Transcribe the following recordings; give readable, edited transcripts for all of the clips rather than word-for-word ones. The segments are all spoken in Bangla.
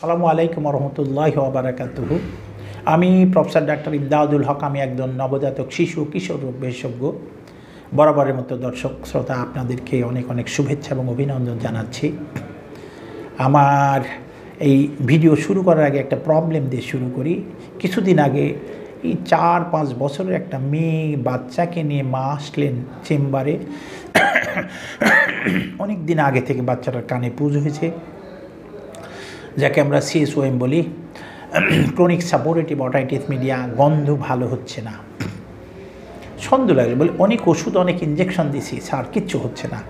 আসসালামু আলাইকুম রহমতুল্লাহি ওয়া বারাকাতুহু। আমি প্রফেসর ডাক্তার ইমদাদুল হক। আমি একজন নবজাতক শিশু কিশোর রোগ বিশেষজ্ঞ। বরাবরের মতো দর্শক শ্রোতা, আপনাদেরকে অনেক শুভেচ্ছা এবং অভিনন্দন জানাচ্ছি। আমার এই ভিডিও শুরু করার আগে একটা প্রবলেম দিয়ে শুরু করি। কিছুদিন আগে এই 4-5 বছরের একটা মেয়ে বাচ্চাকে নিয়ে মা আসলেন চেম্বারে। অনেক দিন আগে থেকে বাচ্চাটার কানে পুঁজ হয়েছে, যাকে আমরা CSOM বলি, ক্রনিক সাপোরেটিভ অটাইটিস মিডিয়া। গন্ধ ভালো হচ্ছে না, সন্দেহ লাগলো, বলি অনেক ওষুধ অনেক ইঞ্জেকশন দিছি স্যার, কিচ্ছু হচ্ছে না।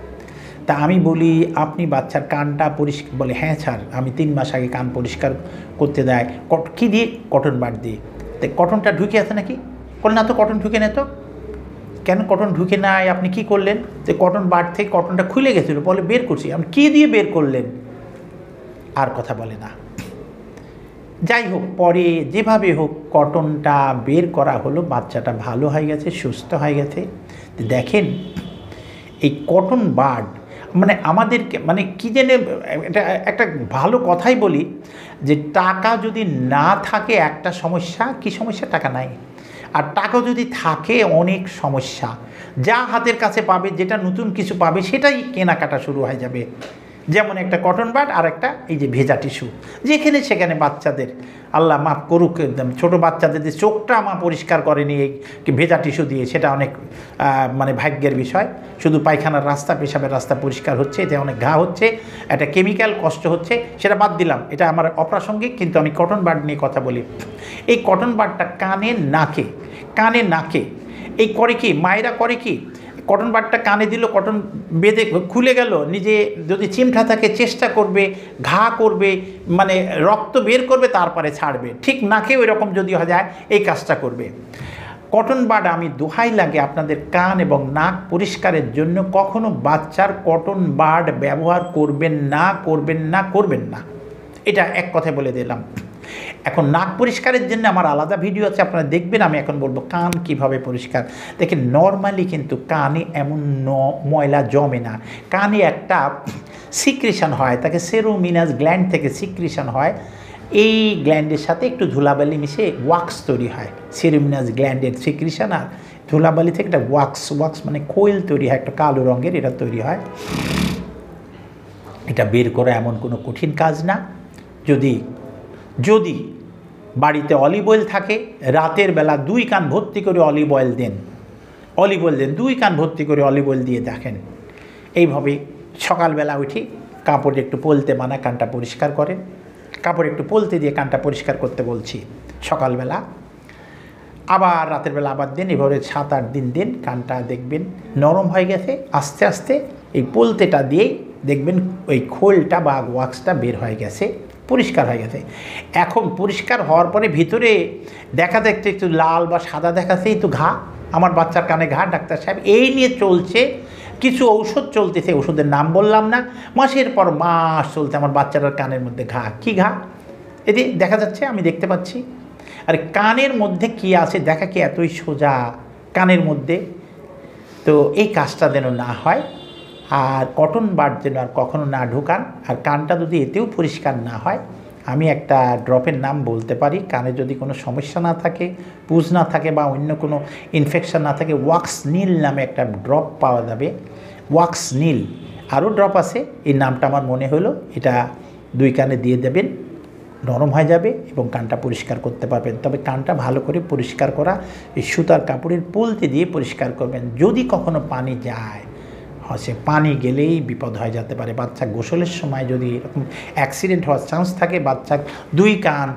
তা আমি বলি আপনি বাচ্চার কানটা পরিষ্কার, বলে হ্যাঁ স্যার আমি 3 মাস আগে কান পরিষ্কার করতে দেয়। কী দিয়ে? কটন বার দিয়ে। তো কটনটা ঢুকে আছে নাকি? বলে না তো, কটন ঢুকে নেয়। তো কেন কটন ঢুকে নেয় আপনি কি করলেন? তো কটন বার থেকে কটনটা খুলে গেছিলো, বলে বের করছি। আপনি কী দিয়ে বের করলেন? আর কথা বলে না। যাই হোক, পরে যেভাবে হোক কটনটা বের করা হলো, বাচ্চাটা ভালো হয়ে গেছে, সুস্থ হয়ে গেছে। দেখেন এই কটন বার্ড মানে আমাদেরকে মানে কী জেনে একটা ভালো কথাই বলি যে টাকা যদি না থাকে একটা সমস্যা। কি সমস্যা? টাকা নাই। আর টাকা যদি থাকে অনেক সমস্যা। যা হাতের কাছে পাবে, যেটা নতুন কিছু পাবে সেটাই কেনাকাটা শুরু হয়ে যাবে। যেমন একটা কটন বাড আর একটা এই যে ভেজা টিস্যু, যেখানে সেখানে বাচ্চাদের, আল্লাহ মাফ করুক, একদম ছোটো বাচ্চাদের যে চোখটা মা পরিষ্কার করেনি এই ভেজা টিস্যু দিয়ে, সেটা অনেক মানে ভাগ্যের বিষয়। শুধু পায়খানার রাস্তা, পেশাবের রাস্তা পরিষ্কার হচ্ছে, এতে অনেক ঘা হচ্ছে, একটা কেমিক্যাল কষ্ট হচ্ছে, সেটা বাদ দিলাম, এটা আমার অপ্রাসঙ্গিক। কিন্তু আমি কটন বাড নিয়ে কথা বলি। এই কটন বাডটা কানে নাকে এই করে কি মায়েরা করে কি, কটন বারটা কানে দিল, কটন বেঁধে খুলে গেল নিজে। যদি চিমঠা থাকে চেষ্টা করবে, ঘা করবে, মানে রক্ত বের করবে, তারপরে ছাড়বে। ঠিক নাকে ওই রকম যদি হয় যায় এই কাজটা করবে কটন বার্ড। আমি দোহাই লাগে আপনাদের কান এবং নাক পরিষ্কারের জন্য কখনো বাচ্চার কটন বার্ড ব্যবহার করবেন না। এটা এক কথায় বলে দিলাম। এখন নাক পরিষ্কারের জন্য আমার আলাদা ভিডিও আছে, আপনারা দেখবেন। আমি এখন বলবো কান কিভাবে পরিষ্কার। দেখেন নর্মালি কিন্তু কানে এমন ময়লা জমে না, কানে একটা সিক্রিশন হয়, তাকে সেরোমিনাস গ্ল্যান্ড থেকে সিক্রিশন হয়। এই গ্ল্যান্ডের সাথে একটু ধুলাবালি মিশে ওয়াক্স তৈরি হয়। সেরোমিনাস গ্ল্যান্ডের সিক্রিশন আর ধুলাবালি থেকে একটা ওয়াক্স মানে কোয়েল তৈরি হয়, একটা কালো রঙের এটা তৈরি হয়। এটা বের করা এমন কোনো কঠিন কাজ না। যদি বাড়িতে অলিভ অয়েল থাকে, রাতের বেলা 2 কান ভর্তি করে অলিভ অয়েল দেন 2 কান ভর্তি করে অলিভ অয়েল দিয়ে দেখেন। এইভাবে সকালবেলা উঠে কাপড়ে একটু পলতে মানা, কানটা পরিষ্কার করেন। কাপড়ে একটু পলতে দিয়ে কানটা পরিষ্কার করতে বলছি সকালবেলা। আবার রাতের বেলা আবার দেন, এভাবে 7-8 দিন দেন। কানটা দেখবেন নরম হয়ে গেছে। আস্তে আস্তে এই পলতেটা দিয়েই দেখবেন ওই খোলটা বা ওয়াক্সটা বের হয়ে গেছে, পরিষ্কার হয়ে গেছে। এখন পরিষ্কার হওয়ার পরে ভিতরে দেখা দেখতে একটু লাল বা সাদা দেখাচ্ছে, একটু ঘা। আমার বাচ্চার কানে ঘা, ডাক্তার সাহেব এই নিয়ে চলছে, কিছু ঔষধ চলতেছে, ওষুধের নাম বললাম না, মাসের পর মাস চলতে আমার বাচ্চাটার কানের মধ্যে ঘা। কি ঘা? এতে দেখা যাচ্ছে, আমি দেখতে পাচ্ছি। আর কানের মধ্যে কি আছে দেখা কি এতই সোজা? কানের মধ্যে তো এই কাজটা যেন না হয়। আর কটন বাড যেন আর কখনও না ঢুকান। আর কানটা যদি এতেও পরিষ্কার না হয়, আমি একটা ড্রপের নাম বলতে পারি। কানে যদি কোনো সমস্যা না থাকে, পুঁজ না থাকে বা অন্য কোনো ইনফেকশান না থাকে, ওয়াক্স নীল নামে একটা ড্রপ পাওয়া যাবে। ওয়াক্স নীল, আরও ড্রপ আছে, এই নামটা আমার মনে হলো। এটা 2 কানে দিয়ে দেবেন, নরম হয়ে যাবে এবং কানটা পরিষ্কার করতে পারবেন। তবে কানটা ভালো করে পরিষ্কার করা এই সুতার কাপড়ের পলতে দিয়ে পরিষ্কার করবেন। যদি কখনো পানি যায়, সে পানি গেলেই বিপদ হয়ে যেতে পারে। বাচ্চা গোসলের সময় যদি এরকম অ্যাক্সিডেন্ট হওয়ার চান্স থাকে, বাচ্চা 2 কান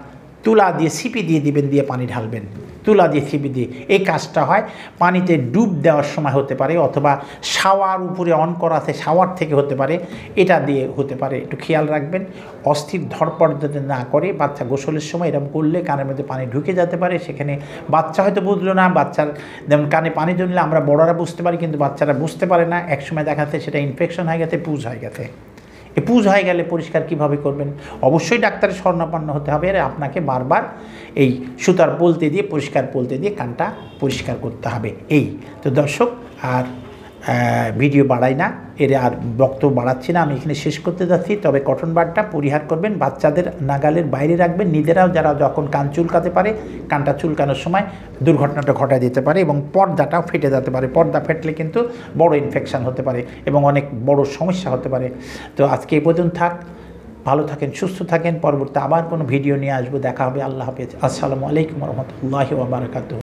তুলা দিয়ে ছিপি দিয়ে দিবেন, দিয়ে পানি ঢালবেন, তুলা দিয়ে ছিপি দিয়ে। এই কাজটা হয় পানিতে ডুব দেওয়ার সময় হতে পারে, অথবা শাওয়ার উপরে অন করাতে শাওয়ার থেকে হতে পারে, এটা দিয়ে হতে পারে। একটু খেয়াল রাখবেন, অস্থির ধরপড় যাতে না করে। বাচ্চা গোসলের সময় এরকম করলে কানের মধ্যে পানি ঢুকে যেতে পারে। সেখানে বাচ্চা হয়তো বুঝলো না, বাচ্চার যেমন কানে পানি জমলে আমরা বড়রা বুঝতে পারি, কিন্তু বাচ্চারা বুঝতে পারে না। একসময় দেখাতে সেটা ইনফেকশন হয়ে গেছে, পুঁজ হয়ে গেছে। এ পুঁজ হয়ে গেলে পরিষ্কার কীভাবে করবেন? অবশ্যই ডাক্তারের শরণাপন্ন হতে হবে। আর আপনাকে বারবার এই সুতার পলতে দিয়ে পরিষ্কার কানটা পরিষ্কার করতে হবে। এই তো দর্শক, আর ভিডিও বাড়াই না এর আর বক্তব্য বাড়াচ্ছি না আমি এখানে শেষ করতে যাচ্ছি তবে কটন বারটা পরিহার করবেন বাচ্চাদের নাগালের বাইরে রাখবেন নিজেরাও যারা যখন কান চুলকাতে পারে কানটা চুলকানোর সময় দুর্ঘটনাটা ঘটায় দিতে পারে এবং পর্দাটাও ফেটে যেতে পারে পর্দা ফেটলে কিন্তু বড় ইনফেকশন হতে পারে এবং অনেক বড় সমস্যা হতে পারে তো আজকে এই পর্যন্ত থাক ভালো থাকেন সুস্থ থাকেন পরবর্তীতে আবার কোনো ভিডিও নিয়ে আসব দেখা হবে আল্লাহ হাফেজ আসসালামু আলাইকুম ওয়া রাহমাতুল্লাহি ওয়া বারাকাতুহু